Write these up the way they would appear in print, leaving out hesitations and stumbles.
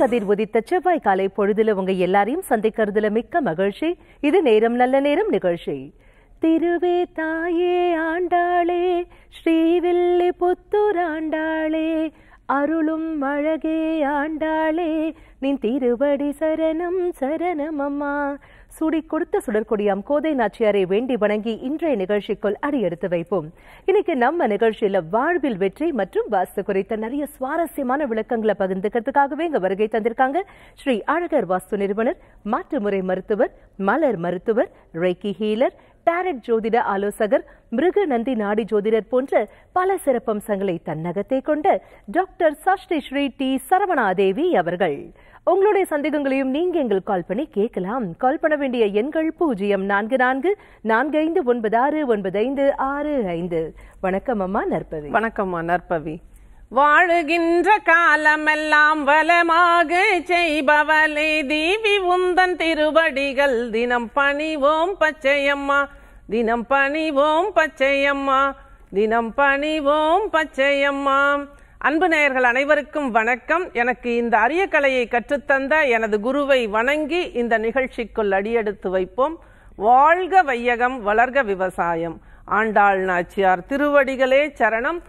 கதிர் உதித்த செவ்வாய் காலை பொழுதுல உங்க எல்லாரையும் சந்திக்கிறதுல மிக்க மகிழ்ச்சி. இது நேரம் நல்ல நேரம் நிகழ்ச்சி. திருவே தாயே ஆண்டாளே, ஸ்ரீவில்லி புத்தூர் ஆண்டாளே, அருளும் அழகே ஆண்டாளே, நின் திருவடி சரணம் சரணம் அம்மா. சுடி கொடுத்த சுடற்கொடியாம் கோதை நாச்சியாரை வேண்டி வணங்கி இன்றைய நிகழ்ச்சிக்குள் அடியெடுத்து வைப்போம். இன்னைக்கு நம்ம நிகழ்ச்சியில வாழ்வில் வெற்றி மற்றும் வாஸ்து குறித்த நிறைய சுவாரஸ்யமான விளக்கங்களை பகிர்ந்துக்கிறதுக்காகவே இங்க வருகை தந்திருக்காங்க ஸ்ரீ அழகர் வாஸ்து நிறுவனர், மாற்றுமுறை மருத்துவர், மலர் மருத்துவர், ரேக்கி ஹீலர், டாரட் ஜோதிட ஆலோசகர், மிருக நந்தி நாடி ஜோதிடர் போன்ற பல சிறப்பம்சங்களை தன்னகத்தை கொண்ட டாக்டர் சாஸ்திரி ஸ்ரீ டி சரவணாதேவி அவர்கள். உங்களுடைய சந்தேகங்களையும் நீங்க எங்கள் கால் பண்ணி கேட்கலாம். கால் பண்ண வேண்டிய எண்கள் 0444 4596. வணக்கம் அம்மா நற்பவி. வணக்கம்மா நற்பவி. வாழுகின்ற காலமெல்லாம் வளமாக செய்பவளே தேவி உந்தன் திருவடிகள் தினம் பணிவோம் பச்சையம்மா, தினம் பணிவோம் பச்சையம்மா, தினம் பணிவோம் பச்சையம்மா. அன்பு நேயர்கள் அனைவருக்கும் வணக்கம். எனக்கு இந்த அரிய கலையை கற்றுத்தந்த எனது குருவை வணங்கி இந்த நிகழ்ச்சிக்குள் அடியெடுத்து வைப்போம். வாழ்க வையகம், வளர்க விவசாயம். ஆண்டாள் நாச்சியார் திருவடிகளே சரணம்.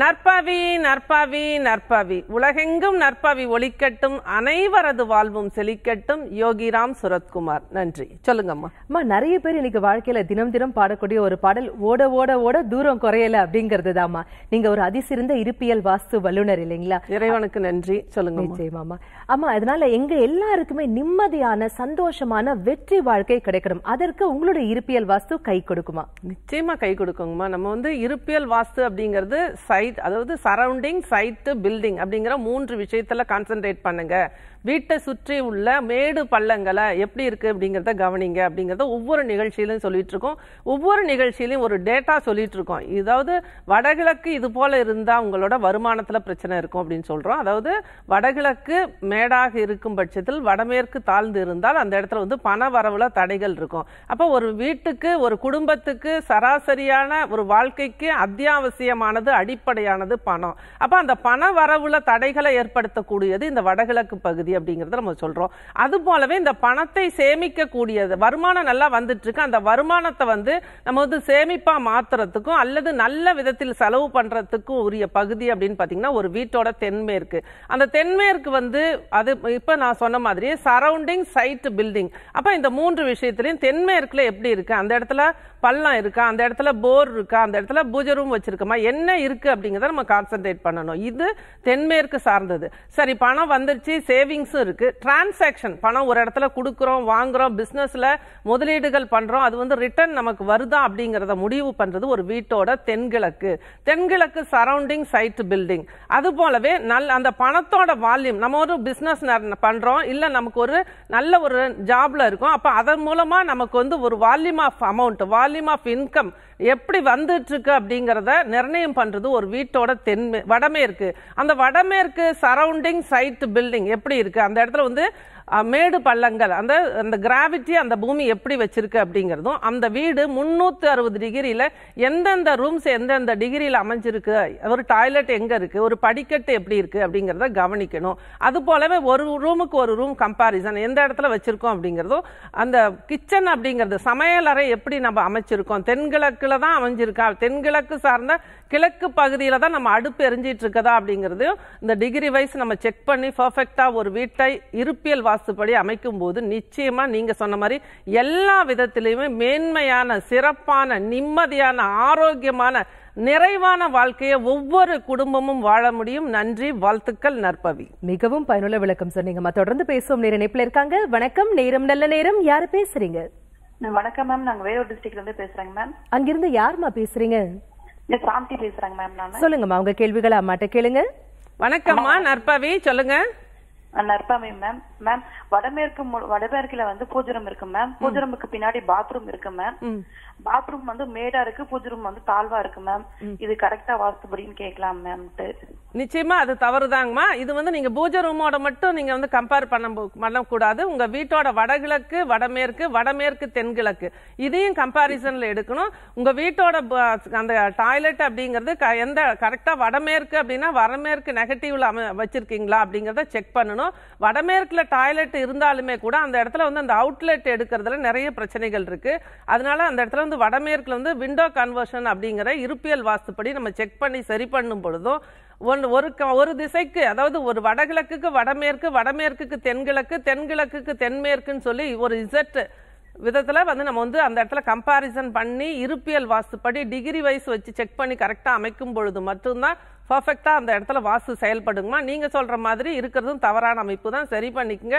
நற்பவி நற்பவி நற்பவி. உலகெங்கும் நற்பவி ஒலிக்கட்டும், அனைவரது வாழ்வும் செழிக்கட்டும். யோகிராம் சுரத்குமார். நன்றி. சொல்லுங்கம்மா. அம்மா, நிறைய பேர் இன்னைக்கு வாழ்க்கையில தினம் தினம் பாடக்கூடிய ஒரு பாடல் ஓட ஓட ஓட தூரம் குறையல அப்படிங்கிறது தாம்மா. நீங்க ஒரு அதிசிறந்த இருப்பியல் வாஸ்து வல்லுநர் இல்லைங்களா? இறைவனுக்கு நன்றி. சொல்லுங்க. நிச்சயமாமா. ஆமா, அதனால எங்க எல்லாருக்குமே நிம்மதியான சந்தோஷமான வெற்றி வாழ்க்கை கிடைக்கணும். அதற்கு உங்களுடைய இருப்பியல் வாஸ்து கை கொடுக்குமா? நிச்சயமா கை கொடுக்குங்கம்மா. நம்ம வந்து இருப்பியல் வாஸ்து அப்படிங்கிறது சைட், அதாவது சரௌண்டிங், சைட்டு, பில்டிங் அப்படிங்கிற மூன்று விஷயத்துல கான்சென்ட்ரேட் பண்ணுங்க. வீட்டை சுற்றி உள்ள மேடு பள்ளங்களை எப்படி இருக்கு அப்படிங்கிறத கவனிங்க அப்படிங்கிறத ஒவ்வொரு நிகழ்ச்சியிலும் சொல்லிட்டு இருக்கோம். ஒவ்வொரு நிகழ்ச்சியிலையும் ஒரு டேட்டா சொல்லிட்டு இருக்கோம். இதாவது வடகிழக்கு இது போல இருந்தா உங்களோட வருமானத்துல பிரச்சனை இருக்கும் அப்படின்னு சொல்றோம். அதாவது வடகிழக்கு மேடாக இருக்கும் பட்சத்தில் வடமேற்கு தாழ்ந்து இருந்தால் அந்த இடத்துல வந்து பண வரவுல தடைகள் இருக்கும். அப்போ ஒரு வீட்டுக்கு, ஒரு குடும்பத்துக்கு, சராசரியான ஒரு வாழ்க்கைக்கு அத்தியாவசியமானது, அடிப்படையானது பணம். அப்ப அந்த பண வரவுல தடைகளை ஏற்படுத்தக்கூடியது இந்த வடகிழக்கு பகுதி அப்படிங்கறத நம்ம சொல்றோம். அது போலவே இந்த பணத்தை சேமிக்க கூடியது, வருமானம் நல்லா வந்துட்டு இருக்கு, அந்த வருமானத்தை வந்து நம்ம வந்து சேமிப்பா மாத்துறதுக்கும் அல்லது நல்ல விதத்தில் செலவு பண்றதுக்கும் உரிய பகுதி அப்படின்னு பாத்தீங்கன்னா ஒரு வீட்டோட தென்மேற்கு. அந்த தென்மேற்கு வந்து அது இப்ப நான் சொன்ன மாதிரி சரௌண்டிங், சைட், பில்டிங். அப்ப இந்த மூன்று விஷயத்திலையும் தென்மேற்குல எப்படி இருக்கு, அந்த இடத்துல பள்ளம் இருக்கா, அந்த இடத்துல போர் இருக்கா, அந்த இடத்துல பூஜை ரூம் வச்சிருக்கோமா, என்ன இருக்கு அப்படிங்கிறத நம்ம கான்சென்ட்ரேட் பண்ணணும். இது தென்மேற்கு சார்ந்தது. சரி, பணம் வந்துருச்சு, சேவிங்ஸும் இருக்கு, டிரான்சாக்ஷன், பணம் ஒரு இடத்துல கொடுக்குறோம், வாங்குறோம், பிஸ்னஸ்ல முதலீடுகள் பண்றோம், அது வந்து ரிட்டர்ன் நமக்கு வருதா அப்படிங்கிறத முடிவு பண்றது ஒரு வீட்டோட தென்கிழக்கு. தென்கிழக்கு சரௌண்டிங், சைட், பில்டிங். அது போலவே அந்த பணத்தோட வால்யூம், நம்ம ஒரு பிஸ்னஸ் பண்றோம், இல்லை நமக்கு ஒரு நல்ல ஒரு ஜாப்ல இருக்கும், அப்போ அதன் மூலமா நமக்கு வந்து ஒரு volume of amount, volume of income எப்படி வந்துட்டு இருக்கு அப்படிங்கிறத நிர்ணயம் பண்றது ஒரு வீட்டோட வடமேற்கு. அந்த வடமேற்கு சரௌண்டிங், சைட், பில்டிங் எப்படி இருக்கு, அந்த இடத்துல வந்து மேடு பள்ளங்கள், அந்த அந்த கிராவிட்டி, அந்த பூமி எப்படி வச்சிருக்கு அப்படிங்கிறதும், அந்த வீடு 360 டிகிரியில் எந்தெந்த ரூம்ஸ் எந்தெந்த டிகிரியில் அமைஞ்சிருக்கு, ஒரு டாய்லெட் எங்கே இருக்குது, ஒரு படிக்கட்டு எப்படி இருக்குது அப்படிங்கிறத கவனிக்கணும். அது போலவே ஒரு ரூமுக்கு ஒரு ரூம் கம்பாரிசன், எந்த இடத்துல வச்சுருக்கோம் அப்படிங்கிறதும், அந்த கிச்சன் அப்படிங்கிறது சமையலறை எப்படி நம்ம அமைச்சிருக்கோம், தென்கிழக்கில் தான் அமைஞ்சிருக்கா, தென்கிழக்கு சார்ந்த கிழக்கு பகுதியில் தான் நம்ம அடுப்பு எரிஞ்சிட்டு இருக்கதா அப்படிங்கிறதையும் இந்த டிகிரி வைஸ் நம்ம செக் பண்ணி பர்ஃபெக்டாக ஒரு வீட்டை இருப்பியல் வாஸ்துப்படி அமைக்கும் போது நிச்சயமா நீங்க சொன்ன மாதிரி எல்லா விதத்திலையுமே மேன்மையான, சிறப்பான, நிம்மதியான, ஆரோக்கியமான, நிறைவான வாழ்க்கையை ஒவ்வொரு குடும்பமும் வாழ முடியும். நன்றி, வாழ்த்துக்கள் நற்பவி. மிகவும் பயனுள்ள விளக்கம் சொன்னீங்கம்மா. தொடர்ந்து பேசுவோம். நேர இணைப்புல இருக்காங்க. வணக்கம். நேரம் நல்ல நேரம். யாரு பேசுறீங்க? வணக்கம் மேம், நாங்க வேலூர் டிஸ்ட்ரிக்ட்ல இருந்து பேசுறேங்க மேம். அங்கிருந்து யாருமா பேசுறீங்க? சாந்தி பேசுறேங்க மேம். நான் சொல்லுங்கம்மா உங்க கேள்விகளை அம்மாட்ட கேளுங்க. வணக்கம்மா நற்பவி, சொல்லுங்க. நற்பவி மேம். மேம், வடமேற்குல வந்து பூஜரம் இருக்கு மேம். பூஜரமுக்கு பின்னாடி பாத்ரூம் இருக்கு மேம். பாத்ரூம் வந்து மேடா இருக்கு, பூஜரம் வந்து தாழ்வா இருக்கு மேம். இது கரெக்டா வாஸ்துபடின்னு கேட்கலாம் மேம்? நிச்சயமா அது தவறுதாங்கம்மா. இது வந்து நீங்க பூஜை ரூமோட மட்டும் நீங்க வந்து கம்பேர் பண்ணக்கூடாது. உங்க வீட்டோட வடகிழக்கு, வடமேற்கு, வடமேற்கு, தென்கிழக்கு இதையும் கம்பாரிசன்ல எடுக்கணும். உங்க வீட்டோட அந்த டாய்லெட் அப்படிங்கிறது எந்த கரெக்டா வடமேற்கு அப்படின்னா வடமேற்கு நெகட்டிவ்ல வச்சிருக்கீங்களா அப்படிங்கறத செக் பண்ணணும். காரணம் வடமேற்குல டாய்லெட் இருந்தாலுமே கூட அந்த இடத்துல வந்து அந்த அவுட்லெட் எடுக்கிறதுல நிறைய பிரச்சனைகள் இருக்கு. அதனால அந்த இடத்துல வந்து வடமேற்குல வந்து விண்டோ கன்வர்ஷன் அப்படிங்கிற இருப்பியல் வாஸ்துப்படி நம்ம செக் பண்ணி சரி பண்ணும் பொழுதும் ஒரு திசைக்கு, அதாவது ஒரு வடகிழக்குக்கு வடமேற்கு, வடமேற்குக்கு தென்கிழக்கு, தென்கிழக்குக்கு தென்மேற்குன்னு சொல்லி ஒரு இசட் விதத்தில் வந்து நம்ம வந்து அந்த இடத்துல கம்பாரிசன் பண்ணி இருப்பியல் வாஸ்துப்படி டிகிரி வைஸ் வச்சு செக் பண்ணி கரெக்டாக அமைக்கும் பொழுது மட்டும்தான் பர்ஃபெக்டாக அந்த இடத்துல வாஸ்து செயல்படுங்கம்மா. நீங்கள் சொல்கிற மாதிரி இருக்கிறதும் தவறான அமைப்பு தான், சரி பண்ணிக்கங்க.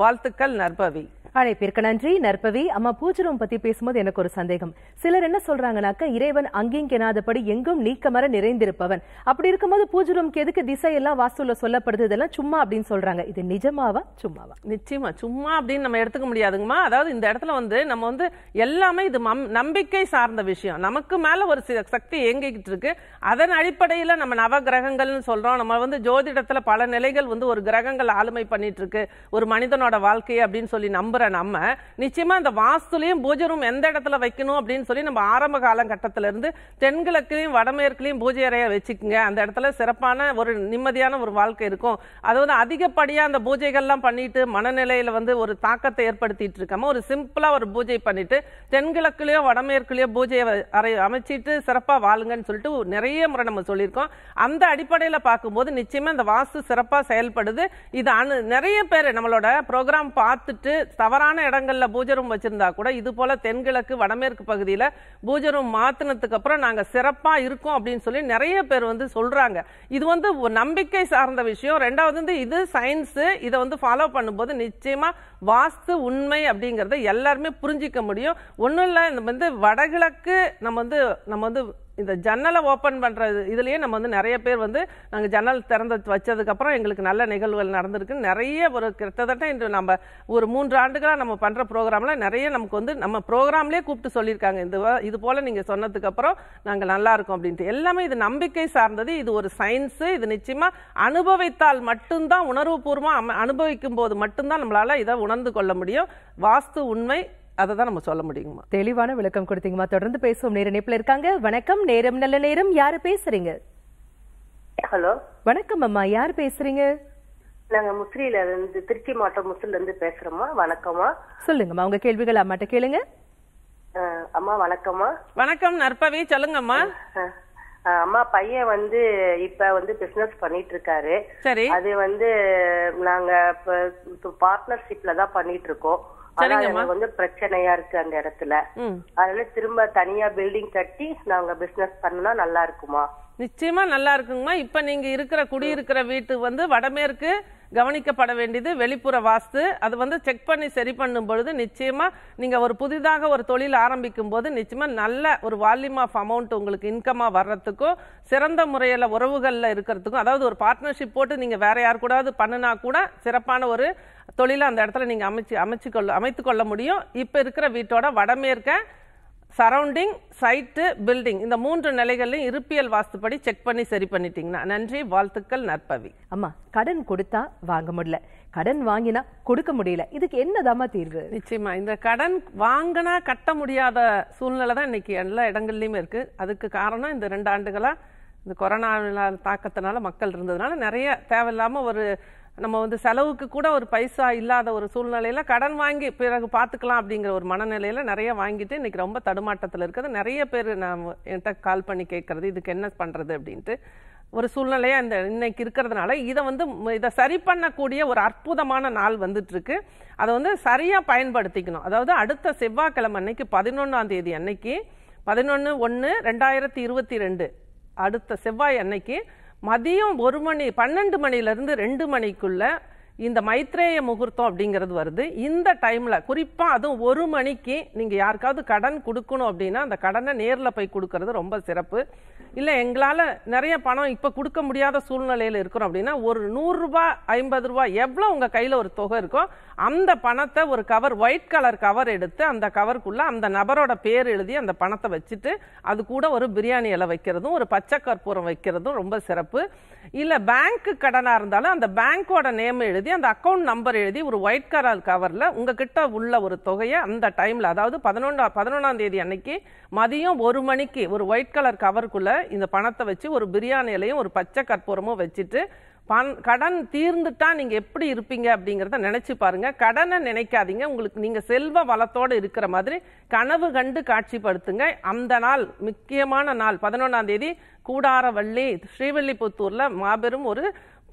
வாழ்த்துக்கள் நற்பவி. அழைப்பிற்கு நன்றி நற்பவி. அம்மா, பூஜை ரூம் பற்றி பேசும்போது எனக்கு ஒரு சந்தேகம். சிலர் என்ன சொல்றாங்கனாக்கா, இறைவன் அங்கேயும் கெனாதபடி எங்கும் நீக்கமர நிறைந்திருப்பவன். அப்படி இருக்கும்போது பூஜை ரூம்க்கு எதுக்கு திசையெல்லாம் வாஸ்துல சொல்லப்படுது, இதெல்லாம் சும்மா அப்படின்னு சொல்றாங்க. இது நிஜமாவா சும்மாவா? நிச்சயமா சும்மா அப்படின்னு நம்ம எடுத்துக்க முடியாதுங்கம்மா. அதாவது இந்த இடத்துல வந்து நம்ம வந்து எல்லாமே இது நம்பிக்கை சார்ந்த விஷயம். நமக்கு மேல ஒரு சக்தி இயங்கிக்கிட்டு இருக்கு. அதன் அடிப்படையில் நம்ம நவ கிரகங்கள்னு சொல்றோம். நம்ம வந்து ஜோதிடத்துல பல நிலைகள் வந்து ஒரு கிரகங்கள் ஆளுமை பண்ணிட்டு இருக்கு ஒரு மனிதனோட வாழ்க்கையை அப்படின்னு சொல்லி நம்புற நம்ம நிச்சயமா இந்த வாஸ்துலையும் பூஜை ரூம் எந்த இடத்துல வைக்கணும் அப்படின்னு சொல்லி நம்ம ஆரம்ப காலகட்டத்தில இருந்து தென்கிழக்குலையும் வடமேற்குலையும் பூஜை அறையை வச்சுக்கோங்க, அந்த இடத்துல சிறப்பான ஒரு நிம்மதியான ஒரு வாழ்க்கை இருக்கும். அதாவது அதிகப்படியாக அந்த பூஜைகள்லாம் பண்ணிட்டு மனநிலையில வந்து ஒரு தாக்கத்தை ஏற்படுத்திட்டு இருக்காம ஒரு சிம்பிளா ஒரு பூஜை பண்ணிட்டு தென்கிழக்குலையோ வடமேற்குலையோ பூஜை அறையை அமைச்சிட்டு சிறப்பா வாழுங்கன்னு சொல்லிட்டு நிறைய முறை நம்ம சொல்லியிருக்கோம். அந்த அடிப்படையில் பார்க்கும்போது நிச்சயமா இந்த வாஸ்து சிறப்பா செயல்படுது. இது நிறைய பேர் நம்மளோட ப்ரோக்ராம் பார்த்துட்டு தவறான இடங்கள்ல பூஜை ரூம் வச்சிருந்தா கூட இது போல தென்கிழக்கு வடமேற்கு பகுதியில் பூஜை ரூம் மாத்தினதுக்கு அப்புறம் நாங்க சிறப்பா இருக்கோம் அப்படின்னு சொல்லி நிறைய பேர் வந்து சொல்றாங்க. இது வந்து நம்பிக்கை சார்ந்த விஷயம். ரெண்டாவது வந்து இது சயின்ஸ். இதை வந்து ஃபாலோ பண்ணும்போது நிச்சயமா வாஸ்து உண்மை அப்படிங்கறத எல்லாருமே புரிஞ்சிக்க முடியும். ஒன்றும் இல்லை, நம்ம வந்து வடகிழக்கு நம்ம வந்து இந்த ஜன்னலை ஓப்பன் பண்ணுறது இதுலேயே நம்ம வந்து நிறைய பேர் வந்து நாங்கள் ஜன்னல் திறந்து வச்சதுக்கப்புறம் எங்களுக்கு நல்ல நிகழ்வுகள் நடந்திருக்குன்னு நிறைய ஒரு கிட்டத்தட்ட இன்று நம்ம ஒரு 3 ஆண்டுகளாக நம்ம பண்ணுற ப்ரோக்ராமில் நிறைய நமக்கு வந்து நம்ம ப்ரோக்ராம்லேயே கூப்பிட்டு சொல்லியிருக்காங்க இது போல் நீங்கள் சொன்னதுக்கப்புறம் நாங்கள் நல்லா இருக்கோம் அப்படின்ட்டு. எல்லாமே இது நம்பிக்கை சார்ந்தது. இது ஒரு சயின்ஸு. இது நிச்சயமாக அனுபவித்தால் மட்டும்தான், உணர்வுபூர்வமாக அனுபவிக்கும் போது மட்டும்தான் நம்மளால் இதை உணர்ந்து கொள்ள முடியும். வாஸ்து உண்மை, அதை தான் நம்ம சொல்ல முடியுமா. தெளிவான விளக்கம் கொடுத்தீங்கம்மா. தொடர்ந்து பேசுவோம். நேரம் இணைப்புல இருக்காங்க. வணக்கம். நேரம் நல்ல நேரம். யாரு பேசுறீங்க? ஹலோ, வணக்கம் அம்மா. யாரு பேசுறீங்க? நாங்க முசிறியில இருந்து, திருச்சி மாவட்டம் முசிறில இருந்து பேசுறோம்மா. வணக்கம்மா. சொல்லுங்கம்மா உங்க கேள்விகள் அம்மாட்ட கேளுங்க. அம்மா வணக்கம்மா. வணக்கம் நற்பவி, சொல்லுங்கம்மா. அம்மா, பையன் வந்து இப்ப வந்து பிசினஸ் பண்ணிட்டு இருக்காரு. சரி. அது வந்து நாங்க பார்ட்னர்ஷிப்ல தான் பண்ணிட்டு இருக்கோம். வந்து பிரச்சனையா இருக்கு அந்த இடத்துல. அதனால திரும்ப தனியா பில்டிங் கட்டி நாங்க பிசினஸ் பண்ணா நல்லா இருக்குமா? நிச்சயமா நல்லா இருக்குங்கம்மா. இப்ப நீங்க இருக்கிற குடியிருக்கிற வீட்டு வந்து வடமேற்கு கவனிக்கப்பட வேண்டியது வெளிப்புற வாஸ்து. அது வந்து செக் பண்ணி சரி பண்ணும் பொழுது நிச்சயமா நீங்க ஒரு புதிதாக ஒரு தொழில் ஆரம்பிக்கும் போது நிச்சயமா நல்ல ஒரு வால்யூம் ஆஃப் அமௌண்ட் உங்களுக்கு இன்கமா வர்றதுக்கும் சிறந்த முறையில உறவுகள்ல இருக்கிறதுக்கும், அதாவது ஒரு பார்ட்னர்ஷிப் போட்டு நீங்க வேற யார் கூடாது பண்ணினா கூட சிறப்பான ஒரு தொழில அந்த இடத்துல நீங்க அமைத்துக்கொள்ள முடியும். இப்ப இருக்கிற வீட்டோட வடமேற்க சரௌண்டிங், சைட்டு, பில்டிங் இந்த 3 நிலைகளையும் இருப்பியல் வாஸ்துப்படி செக் பண்ணி சரி பண்ணிட்டீங்கன்னா. நன்றி, வாழ்த்துக்கள் நற்பவி. அம்மா, கடன் கொடுத்தா வாங்க முடியல, கடன் வாங்கினா கொடுக்க முடியல, இதுக்கு என்னதாம்மா தீர்வு? நிச்சயமா இந்த கடன் வாங்கினா கட்ட முடியாத சூழ்நிலை தான் இன்னைக்கு எல்லா இடங்கள்லையுமே இருக்கு. அதுக்கு காரணம் இந்த 2 ஆண்டுகளா இந்த கொரோனா தாக்கத்தினால மக்கள் இருந்ததுனால நிறைய தேவையில்லாம ஒரு நம்ம வந்து செலவுக்கு கூட ஒரு பைசா இல்லாத ஒரு சூழ்நிலையில கடன் வாங்கி பிறகு பார்த்துக்கலாம் அப்படிங்கிற ஒரு மனநிலையில நிறைய வாங்கிட்டு இன்னைக்கு ரொம்ப தடுமாட்டத்தில் இருக்கிறது. நிறைய பேர் நான் என்கிட்ட கால் பண்ணி கேட்கறது இதுக்கு என்ன பண்றது அப்படின்ட்டு ஒரு சூழ்நிலையா இந்த இன்னைக்கு இருக்கிறதுனால இதை சரி பண்ணக்கூடிய ஒரு அற்புதமான நாள் வந்துட்டு இருக்கு. அதை வந்து சரியா பயன்படுத்திக்கணும். அதாவது அடுத்த செவ்வாய்க்கிழமை அன்னைக்கு 11ஆம் தேதி அன்னைக்கு 11/1/2022 அடுத்த செவ்வாய் அன்னைக்கு மதியம் 12 மணியிலிருந்து 2 மணிக்குள்ள இந்த மைத்ரேய முகூர்த்தம் அப்படிங்கிறது வருது. இந்த டைம்ல குறிப்பா அதுவும் 1 மணிக்கு நீங்க யாருக்காவது கடன் கொடுக்கணும் அப்படின்னா அந்த கடனை நேர்ல போய் கொடுக்கறது ரொம்ப சிறப்பு. இல்ல எங்களால நிறைய பணம் இப்ப கொடுக்க முடியாத சூழ்நிலையில இருக்கிறோம் அப்படின்னா ஒரு 100 ரூபாய், 50 ரூபாய் எவ்வளவு உங்க கையில ஒரு தொகை இருக்கோ அந்த பணத்தை ஒரு கவர், ஒயிட் கலர் கவர் எடுத்து அந்த கவருக்குள்ள அந்த நபரோட பேர் எழுதி அந்த பணத்தை வச்சுட்டு அது கூட ஒரு பிரியாணி இலை வைக்கிறதும் ஒரு பச்சை கற்பூரம் வைக்கிறதும் ரொம்ப சிறப்பு. இல்ல பேங்க்கு கடனா இருந்தாலும் அந்த பேங்கோட நேம் எழுதி அந்த அக்கவுண்ட் நம்பர் எழுதி ஒரு ஒயிட் கலர் கவர்ல உங்ககிட்ட உள்ள ஒரு தொகையை அந்த டைம்ல, அதாவது 11ஆம் தேதி அன்னைக்கு மதியம் 1 மணிக்கு ஒரு ஒயிட் கலர் கவருக்குள்ள இந்த பணத்தை வச்சு ஒரு பிரியாணி இலையும் ஒரு பச்சை கற்பூரமும் வச்சுட்டு கடன் தீர்ந்துட்டா நீங்க எப்படி இருப்பீங்க அப்படிங்கறத நினைச்சு பாருங்க. கடனை நினைக்காதீங்க, உங்களுக்கு நீங்க செல்வ வளத்தோடு இருக்கிற மாதிரி கனவு கண்டு காட்சிப்படுத்துங்க. அந்த நாள் முக்கியமான நாள் 11ஆம் தேதி கூடாரவள்ளி ஸ்ரீவில்லிபுத்தூர்ல மாபெரும் ஒரு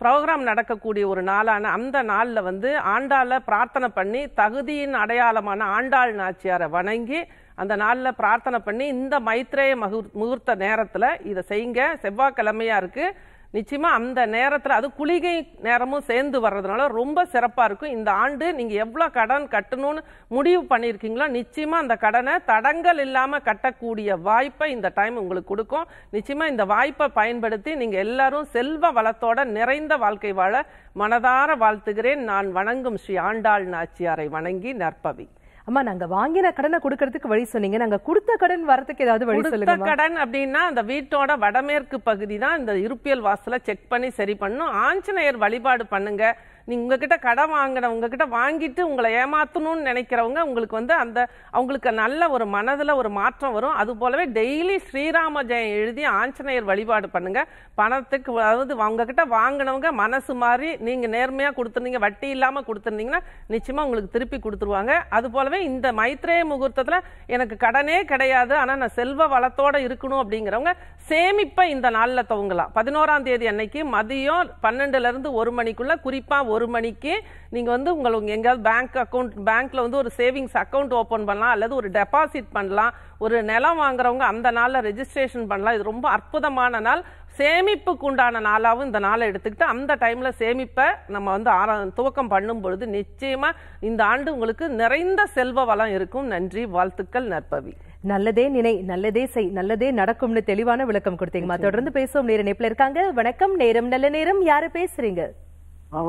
ப்ரோக்ராம் நடக்கக்கூடிய ஒரு நாளான அந்த நாளில் ஆண்டாளை பிரார்த்தனை பண்ணி, தகுதியின் அடையாளமான ஆண்டாள் நாச்சியாரை வணங்கி அந்த நாளில் பிரார்த்தனை பண்ணி இந்த மைத்ரேய முகூர்த்த நேரத்தில் இதை செய்யுங்க. செவ்வாய்க்கிழமையாக இருக்குது, நிச்சயமாக அந்த நேரத்தில் அது குளிகை நேரமும் சேர்ந்து வர்றதுனால ரொம்ப சிறப்பாக இருக்கும். இந்த ஆண்டு நீங்கள் எவ்வளோ கடன் கட்டணும்னு முடிவு பண்ணியிருக்கீங்களோ நிச்சயமாக அந்த கடனை தடங்கள் இல்லாமல் கட்டக்கூடிய வாய்ப்பை இந்த டைம் உங்களுக்கு கொடுக்கும். நிச்சயமாக இந்த வாய்ப்பை பயன்படுத்தி நீங்கள் எல்லாரும் செல்வ வளத்தோட நிறைந்த வாழ்க்கை வாழ மனதார வாழ்த்துகிறேன். நான் வணங்கும் ஸ்ரீ ஆண்டாள் நாச்சியாரை வணங்கி நற்பவி. அம்மா, நாங்க வாங்கின கடனை கொடுக்கறதுக்கு வழி சொன்னீங்க, நாங்க கொடுத்த கடன் வரதுக்கு ஏதாவது வழி சொல்லுங்க. கொடுத்த கடன் அப்படின்னா அந்த வீட்டோட வடமேற்கு பகுதி தான் இந்த இருப்பியல் வாசலை செக் பண்ணி சரி பண்ணும். ஆஞ்சநேயர் வழிபாடு பண்ணுங்க. நீங்க உங்ககிட்ட கடன் வாங்கின, உங்ககிட்ட வாங்கிட்டு உங்களை ஏமாத்தணும்னு நினைக்கிறவங்க உங்களுக்கு அந்த அவங்களுக்கு நல்ல ஒரு மனதில் ஒரு மாற்றம் வரும். அது போலவே டெய்லி ஸ்ரீராம ஜெயம் எழுதி ஆஞ்சநேயர் வழிபாடு பண்ணுங்க. பணத்துக்கு அதாவது உங்ககிட்ட வாங்கினவங்க மனசு மாதிரி நீங்க நேர்மையா கொடுத்துருந்தீங்க, வட்டி இல்லாம கொடுத்துருந்தீங்கன்னா நிச்சயமா உங்களுக்கு திருப்பி கொடுத்துருவாங்க. அது போலவே இந்த மைத்ரேய முகூர்த்தத்துல எனக்கு கடனே கிடையாது, ஆனா நான் செல்வ வளத்தோட இருக்கணும் அப்படிங்கிறவங்க சேமிப்பை இந்த நாளில் துவங்கலாம். 11ஆம் தேதி அன்னைக்கு மதியம் 12ல இருந்து 1 மணிக்குள்ள, குறிப்பா 1 மணிக்கு நீங்க உங்களுக்கு எங்காவது பேங்க் அக்கௌண்ட், பேங்க்ல ஒரு சேவிங்ஸ் அக்கௌண்ட் ஓபன் பண்ணலாம், அல்லது ஒரு டெபாசிட் பண்ணலாம். ஒரு நிலம் வாங்குறவங்க அந்த நாளில் ரெஜிஸ்ட்ரேஷன் பண்ணலாம். இது ரொம்ப அற்புதமான நாள், சேமிப்புக்கு உண்டான நாளாகவும் இந்த நாளை எடுத்துக்கிட்டு அந்த டைம்ல சேமிப்பை நம்ம துவக்கம் பண்ணும் பொழுது நிச்சயமா இந்த ஆண்டு உங்களுக்கு நிறைந்த செல்வ வளம் இருக்கும். நன்றி, வாழ்த்துக்கள், நற்பவி. நல்லதே நினை, நல்லதே செய், நல்லதே நடக்கும்னு தெளிவான விளக்கம் கொடுத்தீங்கம்மா. தொடர்ந்து பேசுவோம். நேர நெப்பில இருக்காங்க. வணக்கம். நேரம் நல்ல நேரம். யாரு பேசுறீங்க?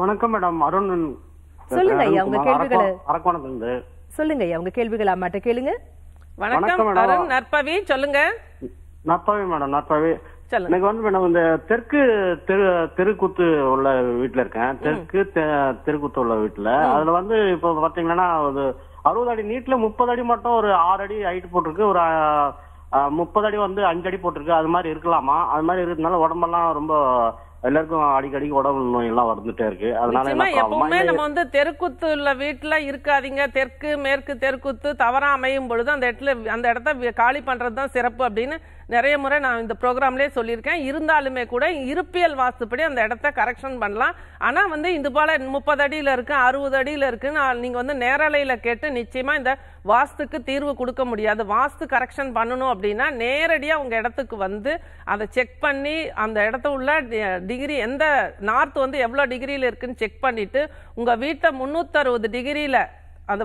வணக்கம் மேடம், அருண். சொல்லுங்க ஐயா உங்க கேள்விகளை. அரக்கோணத்துல சொல்லுங்க ஐயா உங்க கேள்விகளை. அம்மாட்ட கேளுங்க. வணக்கம் அருண். நற்பவி சொல்லுங்க. நற்பவி மேடம், நற்பவி. எனக்கு மேடம் இந்த தெற்கு தெருக்கூத்து உள்ள வீட்டுல இருக்கேன். தெற்கு தெருக்கூத்து உள்ள வீட்டுல அதுல இப்ப பாத்தீங்கன்னா ஒரு 60 அடி நீட்ல 30 அடி மட்டும் ஒரு 6 அடி ஹைட் போட்டிருக்கு, ஒரு 30 அடி 5 அடி போட்டிருக்கு. அது மாதிரி இருக்கலாமா? அது மாதிரி இருக்கிறதுனால உடம்பெல்லாம் ரொம்ப எல்லாருக்கும் அடிக்கடி உடம்பு நோய் எல்லாம் வந்துட்டே இருக்கு. அதனால எப்பவுமே நம்ம தெருக்குத்து உள்ள வீட்டுல இருக்காதீங்க. தெற்கு மேற்கு தெருக்குத்து தவறா அமையும் பொழுது அந்த இடத்த காலி பண்றதுதான் சிறப்பு அப்படின்னு நிறைய முறை நான் இந்த ப்ரோக்ராம்லேயே சொல்லியிருக்கேன். இருந்தாலுமே கூட இருப்பியல் வாஸ்துப்படி அந்த இடத்த கரெக்ஷன் பண்ணலாம். ஆனால் இது போல 30 அடியில் இருக்கு, 60 அடியில் இருக்குன்னு நீங்கள் நேரலையில் கேட்டு நிச்சயமாக இந்த வாஸ்துக்கு தீர்வு கொடுக்க முடியாது. வாஸ்து கரெக்ஷன் பண்ணணும் அப்படின்னா நேரடியாக உங்கள் இடத்துக்கு அதை செக் பண்ணி அந்த இடத்த உள்ள டிகிரி எந்த நார்த் எவ்வளோ டிகிரியில் இருக்குன்னு செக் பண்ணிட்டு உங்கள் வீட்டை 360 டிகிரியில் அதை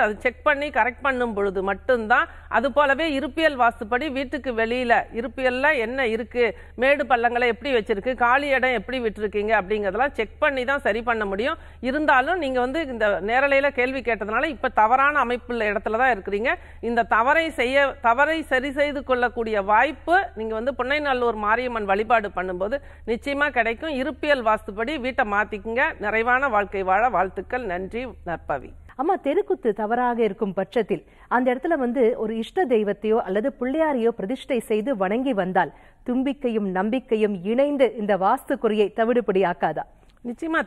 அதை செக் பண்ணி கரெக்ட் பண்ணும் பொழுது மட்டும்தான். அது போலவே இருப்பியல் வாஸ்துப்படி வீட்டுக்கு வெளியில இருப்பியல்ல என்ன இருக்கு, மேடு பள்ளங்களை எப்படி வச்சிருக்கு, காலி இடம் எப்படி விட்டுருக்கீங்க அப்படிங்கிறதெல்லாம் செக் பண்ணி தான் சரி பண்ண முடியும். இருந்தாலும் நீங்க இந்த நேரலையில கேள்வி கேட்டதுனால இப்ப தவறான அமைப்புள்ள இடத்துல தான் இருக்கிறீங்க. இந்த தவறை சரி செய்து கொள்ளக்கூடிய வாய்ப்பு நீங்க புன்னைநல்லூர் மாரியம்மன் வழிபாடு பண்ணும்போது நிச்சயமா கிடைக்கும். இருப்பியல் வாஸ்துப்படி வீட்டை மாத்திக்குங்க. நிறைவான வாழ்க்கை வாழ வாழ்த்துக்கள். நன்றி, நற்பவி. அம்மா, தெருக்குத்து தவறாக இருக்கும் பட்சத்தில் அந்த இடத்துல ஒரு இஷ்ட தெய்வத்தையோ அல்லது பிள்ளையாரையோ பிரதிஷ்டை செய்து வணங்கி வந்தால் தும்பிக்கையும் நம்பிக்கையும் இணைந்து இந்த வாஸ்து குறியை தவிடுபடியாக்காதா? நிச்சயமா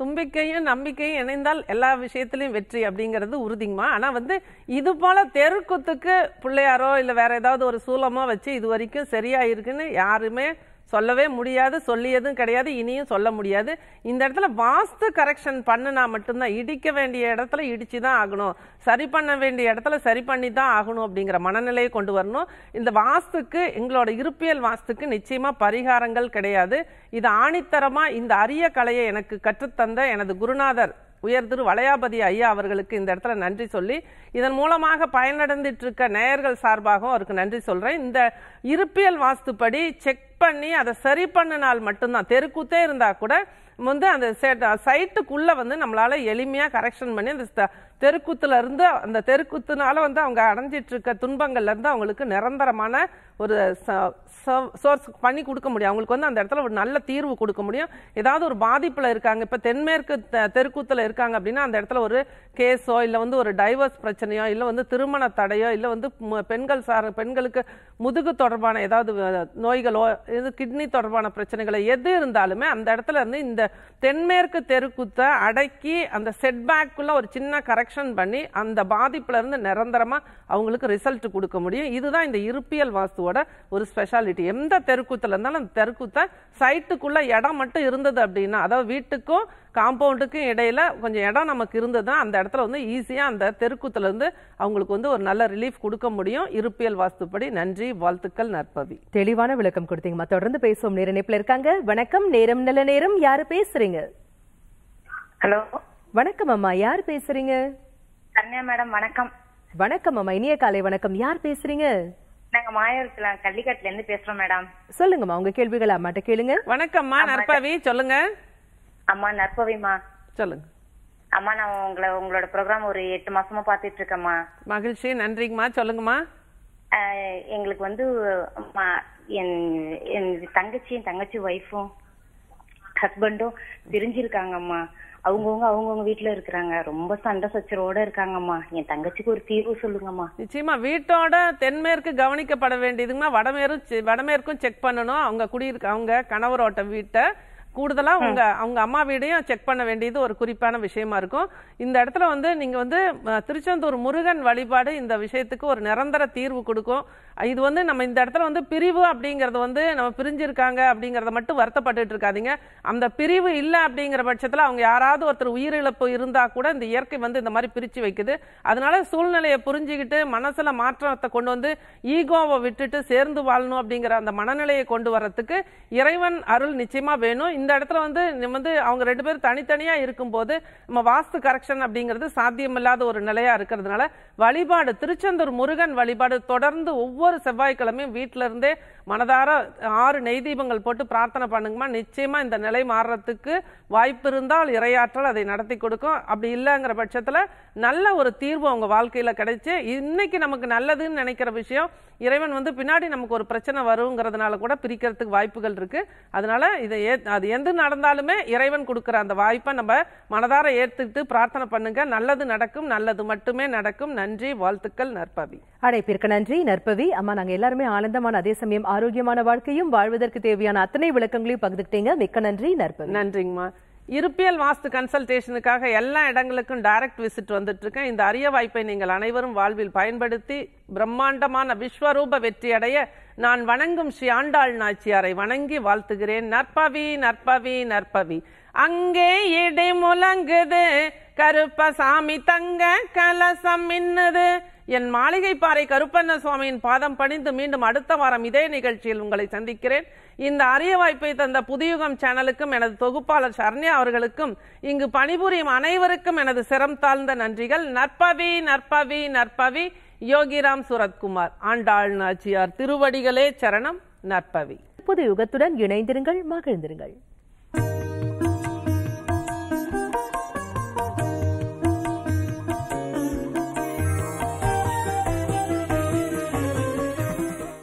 தும்பிக்கையும் நம்பிக்கையும் இணைந்தால் எல்லா விஷயத்திலையும் வெற்றி அப்படிங்கிறது உறுதிங்கம்மா. ஆனா இது போல தெருக்குத்துக்கு பிள்ளையாரோ இல்ல வேற ஏதாவது ஒரு சூலமோ வச்சு இது வரைக்கும் சரியா இருக்குன்னு யாருமே சொல்லவே முடியாது, சொல்லியதும் கிடையாது, இனியும் சொல்ல முடியாது. இந்த இடத்துல வாஸ்து கரெக்ஷன் பண்ணினா மட்டும்தான். இடிக்க வேண்டிய இடத்துல இடிச்சு தான் ஆகணும், சரி பண்ண வேண்டிய இடத்துல சரி பண்ணி தான் ஆகணும் அப்படிங்கிற மனநிலையை கொண்டு வரணும். இந்த வாஸ்துக்கு, எங்களோட இருப்பியல் வாஸ்துக்கு நிச்சயமா பரிகாரங்கள் கிடையாது. இது ஆணித்தரமா இந்த அரிய கலையை எனக்கு கற்றுத்தந்த எனது குருநாதர் உயர்திரு வளையாபதி ஐயா அவர்களுக்கு இந்த இடத்துல நன்றி சொல்லி, இதன் மூலமாக பயனடைந்துட்டு இருக்க நேயர்கள் சார்பாகவும் அவருக்கு நன்றி சொல்றேன். இந்த இருப்பியல் வாஸ்துப்படி செக் பண்ணி அதை சரி பண்ணினால் மட்டும்தான், தெருக்குத்தே இருந்தா கூட அந்த சைட்டுக்குள்ள நம்மளால எளிமையா கரெக்ஷன் பண்ணி அந்த தெருக்கூத்துல இருந்து அந்த தெருக்கூத்துனால வந்து அவங்க அடைஞ்சிட்டு இருக்க துன்பங்கள்ல இருந்து அவங்களுக்கு நிரந்தரமான ஒரு சோர்ஸ் பண்ணி கொடுக்க முடியும். அவங்களுக்கு வந்து அந்த இடத்துல ஒரு நல்ல தீர்வு கொடுக்க முடியும். ஏதாவது ஒரு பாதிப்புல இருக்காங்க, இப்ப தென்மேற்கு தெருக்கூத்துல இருக்காங்க அப்படின்னா அந்த இடத்துல ஒரு கேஸோ இல்ல வந்து ஒரு டைவர்ஸ் பிரச்சனையோ இல்ல வந்து திருமண தடையோ இல்ல வந்து பெண்கள் பெண்களுக்கு முதுகு தொடர்பான ஏதாவது நோய்களோ இது கிட்னி தொடர்பான பிரச்சனைகளோ எது இருந்தாலுமே அந்த இடத்துல இருந்து இந்த தென்மேற்கு தெருக்கூத்தை அடக்கி அந்த செட்பேக்குள்ள ஒரு சின்ன கரெக்ஷன் பண்ணி அந்த பாதிப்புல இருந்து நிரந்தரமா அவங்களுக்கு ரிசல்ட் கொடுக்க முடியும். இதுதான் இந்த இருப்பியல் வாஸ்துவோட ஒரு ஸ்பெஷாலிட்டி. எந்த தெருக்கூத்துல இருந்தாலும் அந்த தெருக்கூத்தை சைட்டுக்குள்ள இடம் மட்டும் இருந்தது அப்படின்னா, அதாவது வீட்டுக்கும் காம்பவுண்டுக்கும் இடையில கொஞ்சம் இடம் நமக்கு இருந்ததுன்னா அந்த இடத்துல வந்து ஈஸியா அந்த தெருக்கூத்துல இருந்து அவங்களுக்கு வந்து ஒரு நல்ல ரிலீஃப் கொடுக்க முடியும் இருப்பியல் வாஸ்துப்படி. நன்றி, வாழ்த்துக்கள், நற்பவி. தெளிவான விளக்கம் கொடுத்தீங்கம்மா. தொடர்ந்து பேசுவோம். நேர இணைப்புல இருக்காங்க. வணக்கம். நேரம் நல்ல நேரம். யாரு பேசுறீங்க? ஹலோ, வணக்கம் அம்மா. யார் பேசுறீங்க? கன்யா மேடம். வணக்கம். வணக்கம் அம்மா. இனிய காலை வணக்கம். யார் பேசுறீங்க? நாங்க மாயவரத்துல கள்ளிக்கட்டுல இருந்து பேசுறோம் மேடம். சொல்லுங்கம்மா உங்க கேள்விகள் அம்மாட்ட கேளுங்க. வணக்கம்மா. நற்பவி சொல்லுங்க. அம்மா நற்பவிமா சொல்லுங்க. அம்மா நான் உங்களோட ப்ரோக்ராம் ஒரு 8 மாசமா பாத்துட்டு இருக்கேம்மா. மகிழ்ச்சி, நன்றிங்கம்மா. சொல்லுங்கம்மா. எங்களுக்கு வந்து என் தங்கச்சி ஒய்ஃபும் ஹஸ்பண்டும் பிரிஞ்சிருக்காங்கம்மா. அவங்கவுங்க வீட்டுல இருக்கிறாங்க. ரொம்ப சண்டை சச்சரோட இருக்காங்கம்மா. என் தங்கச்சிக்கு ஒரு தீர்வு சொல்லுங்கம்மா. நிச்சயமா வீட்டோட தென்மேற்கு கவனிக்கப்பட வேண்டியதுமா. வடமேற்கும் செக் பண்ணணும். அவங்க குடியிருக்க அவங்க கணவரோட்ட வீட்டை கூடுதலா அவங்க அம்மா வீடையும் செக் பண்ண வேண்டியது ஒரு குறிப்பான விஷயமா இருக்கும். இந்த இடத்துல வந்து நீங்க வந்து திருச்செந்தூர் முருகன் வழிபாடு இந்த விஷயத்துக்கு ஒரு நிரந்தர தீர்வு கொடுக்கும். இது வந்து நம்ம இந்த இடத்துல வந்து பிரிவு அப்படிங்கறது வந்து நம்ம பிரிஞ்சிருக்காங்க அப்படிங்கறத மட்டும் வருத்தப்பட்டு இருக்காதீங்க. அந்த பிரிவு இல்ல அப்படிங்கிற பட்சத்துல அவங்க யாராவது ஒருத்தர் உயிரிழப்பு இருந்தா கூட இந்த இயற்கை வந்து இந்த மாதிரி பிரிச்சு வைக்குது. அதனால சூழ்நிலையை புரிஞ்சுக்கிட்டு மனசுல மாற்றத்தை கொண்டு வந்து ஈகோவை விட்டுட்டு சேர்ந்து வாழணும் அப்படிங்கிற அந்த மனநிலையை கொண்டு வர்றதுக்கு இறைவன் அருள் நிச்சயமா வேணும். இந்த இடத்துல வந்து அவங்க ரெண்டு பேரும் தனித்தனியா இருக்கும் போது நம்ம வாஸ்து கரெக்ஷன் அப்படிங்கிறது சாத்தியமில்லாத ஒரு நிலையா இருக்கிறதுனால வழிபாடு திருச்செந்தூர் முருகன் வழிபாடு தொடர்ந்து ஒவ்வொரு செவ்வாய்க்கிழமையும் வீட்டில இருந்தே மனதார 6 நெய் தீபங்கள் போட்டு பிரார்த்தனை பண்ணுங்கம்மா. நிச்சயமா இந்த நிலை மாறுறதுக்கு வாய்ப்பு இருந்தால் இறையாற்றல் அதை நடத்தி கொடுக்கும். அப்படி இல்லைங்கிற பட்சத்துல நல்ல ஒரு தீர்வு அவங்க வாழ்க்கையில கிடைச்சு இன்னைக்கு நமக்கு நல்லதுன்னு நினைக்கிற விஷயம் இறைவன் வந்து பின்னாடி நமக்கு ஒரு பிரச்சனை வருங்கிறதுனால கூட பிரிக்கிறதுக்கு வாய்ப்புகள் இருக்கு. அதனால அது எந்த நடந்தாலுமே இறைவன் கொடுக்கிற அந்த வாய்ப்பை நம்ம மனதார ஏத்துக்கிட்டு பிரார்த்தனை பண்ணுங்க. நல்லது நடக்கும், நல்லது மட்டுமே நடக்கும். நன்றி, வாழ்த்துக்கள், நற்பவி. அழைப்பிற்கு நன்றி நற்பவி அம்மா. நாங்க எல்லாருமே ஆனந்தமான அதே சமயம் ஆரோக்கியமான வாழ்க்கையும் வாழ்வதற்கு தேவையான அத்தனை விளக்கங்களையும் பகிர்ந்துக்கிட்டீங்க. மிக்க நன்றி நற்பவி. நன்றிங்கம்மா. இருப்பியல் வாஸ்து கன்சல்டேஷனுக்காக எல்லா இடங்களுக்கும் டைரக்ட் விசிட் வந்துட்டு இருக்கேன். இந்த அரிய வாய்ப்பை நீங்கள் அனைவரும் வாழ்வில் பயன்படுத்தி பிரம்மாண்டமான விஸ்வரூப வெற்றி அடைய நான் வணங்கும் ஸ்ரீ ஆண்டாள் நாச்சியாரை வணங்கி வாழ்த்துகிறேன். நற்பவி, நற்பவி, நற்பவி. அங்கே இடை முழங்குது கருப்பசாமி தங்க கலசம் மின்னுது. என் மாளிகை பாறை கருப்பண்ண சுவாமியின் பாதம் பணிந்து மீண்டும் அடுத்த வாரம் இதே நிகழ்ச்சியில் உங்களை சந்திக்கிறேன். இந்த அரிய வாய்ப்பை தந்த புதியுகம் சேனலுக்கும் எனது தொகுப்பாளர் சரண்யா அவர்களுக்கும் இங்கு பணிபுரியும் அனைவருக்கும் எனது சிரம் தாழ்ந்த நன்றிகள். நற்பவி, நற்பவி, நற்பவி. யோகிராம் சுரத்குமார். ஆண்டாள் நாச்சியார் திருவடிகளே சரணம். நற்பவி. புது யுகத்துடன் இணைந்திருங்கள், மகிழ்ந்திருங்கள்.